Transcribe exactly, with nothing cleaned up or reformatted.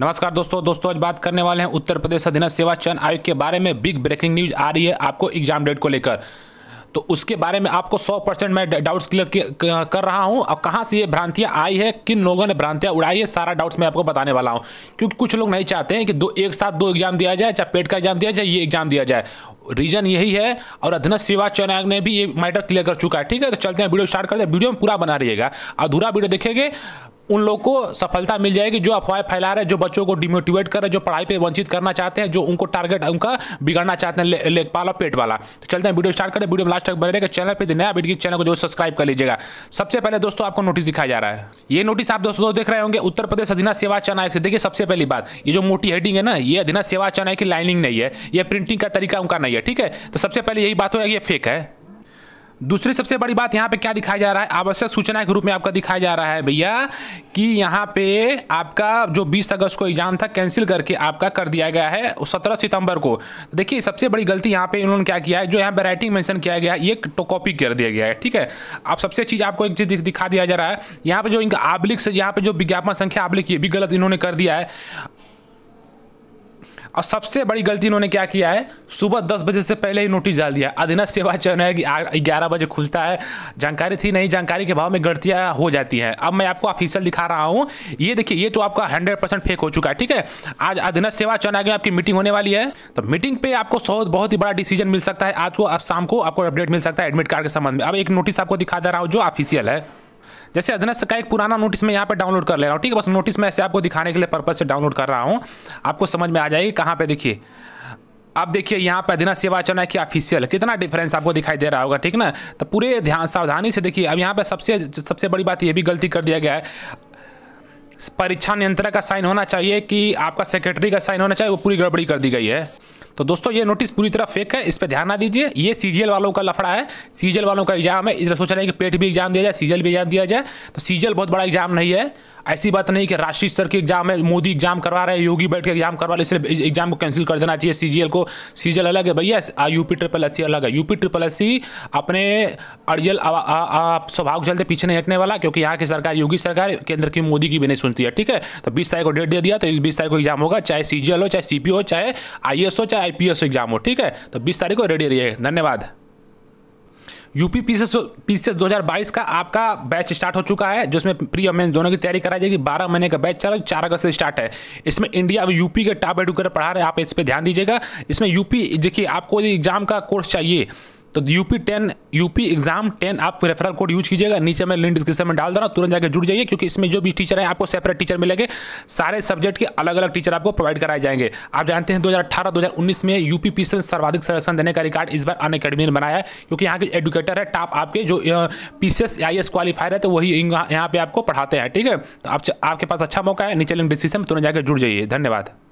नमस्कार दोस्तों दोस्तों आज बात करने वाले हैं उत्तर प्रदेश अधीनस्थ सेवा चयन आयोग के बारे में। बिग ब्रेकिंग न्यूज आ रही है आपको एग्जाम डेट को लेकर, तो उसके बारे में आपको सौ परसेंट मैं डाउट्स क्लियर कर रहा हूं। और कहां से ये भ्रांतियां आई है, किन लोगों ने भ्रांतियां उड़ाई है, सारा डाउट्स मैं आपको बताने वाला हूं। क्योंकि कुछ लोग नहीं चाहते हैं कि दो एक साथ दो एग्जाम दिया जाए, चाहे पेट का एग्जाम दिया जाए, ये एग्जाम दिया जाए, रीजन यही है। और अधीनस्थ सेवा चयन आयोग ने भी ये मैटर क्लियर कर चुका है। ठीक है, तो चलते हैं वीडियो स्टार्ट करते हैं। वीडियो में पूरा बना रहिएगा, अधूरा वीडियो देखेंगे उन लोगों को सफलता मिल जाएगी जो अफवाह फैला रहे हैं, जो बच्चों को डिमोटिवेट कर रहे हैं, जो पढ़ाई पे वंचित करना चाहते हैं, जो उनको टारगेट उनका बिगाड़ना चाहते हैं, ले, लेखपाल और पेट वाला। तो चलते हैं वीडियो स्टार्ट करें, वीडियो लास्ट तक बने रहेगा। चैनल पर नया वीडियो चैनल को जो सब्सक्राइब कर लीजिएगा। सबसे पहले दोस्तों आपको नोटिस दिखाया जा रहा है, ये नोटिस आप दोस्तों देख रहे होंगे उत्तर प्रदेश अधीनस्थ सेवा चयन आयोग से। देखिए सबसे पहली बात, ये जो मोटी हेडिंग है ना, ये अधीनस्थ सेवा चयन आयोग की लाइनिंग नहीं है, यह प्रिंटिंग का तरीका उनका नहीं है। ठीक है, तो सबसे पहले यही बात हो जाएगी, ये फेक है। दूसरी सबसे बड़ी बात, यहाँ पे क्या दिखाया जा रहा है, आवश्यक सूचना के रूप में आपका दिखाया जा रहा है भैया कि यहाँ पे आपका जो बीस अगस्त को एग्जाम था कैंसिल करके आपका कर दिया गया है सत्रह सितंबर को। देखिए सबसे बड़ी गलती यहाँ पे इन्होंने क्या किया है, जो यहाँ पे राइटिंग मेंशन किया गया है ये कॉपी कर दिया गया है। ठीक है, अब सबसे चीज़ आपको एक चीज़ दिखा दिया जा रहा है, यहाँ पर जो इनका आब्लिक से यहाँ पर जो विज्ञापन संख्या आब्लिक ये भी गलत इन्होंने कर दिया है। और सबसे बड़ी गलती इन्होंने क्या किया है, सुबह दस बजे से पहले ही नोटिस डाल दिया। अधीनस्थ सेवा चयन है कि ग्यारह बजे खुलता है, जानकारी थी नहीं, जानकारी के भाव में गलतियाँ हो जाती हैं। अब मैं आपको ऑफिशियल दिखा रहा हूँ, ये देखिए, ये तो आपका हंड्रेड परसेंट फेक हो चुका है। ठीक है, आज अधीनस्थ सेवा चयन आयोग आपकी मीटिंग होने वाली है, तो मीटिंग पर आपको सौ बहुत ही बड़ा डिसीजन मिल सकता है। आज को आप शाम को आपको अपडेट मिल सकता है एडमिट कार्ड के संबंध में। अब एक नोटिस आपको दिखा दे रहा हूँ जो ऑफिशियल है, जैसे अधीनस्थ का एक पुराना नोटिस मैं यहाँ पे डाउनलोड कर ले रहा हूँ। ठीक है, बस नोटिस मैं ऐसे आपको दिखाने के लिए पर्पस से डाउनलोड कर रहा हूँ, आपको समझ में आ जाएगी। कहाँ पे देखिए, आप देखिए यहाँ पे अधीनस्थ सेवा चयन आयोग की ऑफिशियल, कितना डिफरेंस आपको दिखाई दे रहा होगा। ठीक ना, तो पूरे ध्यान सावधानी से देखिए। अब यहाँ पे सबसे सबसे बड़ी बात, यह भी गलती कर दिया गया है, परीक्षा नियंत्रक का साइन होना चाहिए कि आपका सेक्रेटरी का साइन होना चाहिए, वो पूरी गड़बड़ी कर दी गई है। तो दोस्तों ये नोटिस पूरी तरह फेक है, इस पर ध्यान ना दीजिए। ये सीजीएल वालों का लफड़ा है, सीजीएल वालों का एग्जाम है, इधर सोच रहे हैं कि पेट भी एग्जाम दिया जाए, सीजीएल भी एग्जाम दिया जाए। तो सीजीएल बहुत बड़ा एग्जाम नहीं है, ऐसी बात नहीं कि राष्ट्रीय स्तर के एग्जाम है, मोदी एग्जाम करवा रहे हैं, योगी बैठ के एग्जाम करवा रहे, इसलिए एग्जाम को कैंसिल कर देना चाहिए सीजीएल को। सीजीएल अलग है भैया, यूपी ट्रिपल एस सी अलग है। यूपी ट्रिपल एस सी अपने अड़ियल स्वभाव के चलते पीछे नहीं हटने वाला, क्योंकि यहाँ की सरकार योगी सरकार, केंद्र की मोदी की भी नहीं सुनती है। ठीक है, तो बीस तारीख को डेट दे दिया, तो बीस तारीख को एग्जाम होगा, चाहे सीजीएल हो, चाहे सीपीओ हो, चाहे आईएस हो, चाहे आईपीएस एग्जाम हो। ठीक है, तो बीस तारीख को रेडी रहिए। धन्यवाद। यूपी पीसीएस दो हज़ार बाईस का आपका बैच स्टार्ट हो चुका है, जिसमें प्री और मेंस दोनों की तैयारी कराई जाएगी। बारह महीने का बैच चल चार अगस्त से स्टार्ट है। इसमें इंडिया अब यूपी के टॉप एडुकेटर पढ़ा रहे हैं, आप इस पर ध्यान दीजिएगा। इसमें यूपी देखिए, आपको एग्जाम का कोर्स चाहिए तो UP ten UP exam ten आप रेफरल कोड यूज कीजिएगा। नीचे मैं लिंक डिस्क्रिप्शन में डाल दे रहा हूँ, तुरंत जाकर जुड़ जाइए, क्योंकि इसमें जो भी टीचर हैं आपको सेपरेट टीचर मिलेंगे, सारे सब्जेक्ट के अलग अलग टीचर आपको प्रोवाइड कराए जाएंगे। आप जानते हैं दो हज़ार अठारह दो हज़ार उन्नीस में यूपी पीसीएस सर्वाधिक सिलेक्शन देने का रिकॉर्ड इस बार अन अकेडमी ने बनाया है, क्योंकि यहाँ के एडुकेटर है टॉप आपके जो पीसीएस आईएस क्वालिफायर है, तो वही यहाँ पे आपको पढ़ाते हैं। ठीक है, तो आपके पास अच्छा मौका है, नीचे लिंक डिस्क्रिप्शन में तुरंत जाकर जुड़ जाइए। धन्यवाद।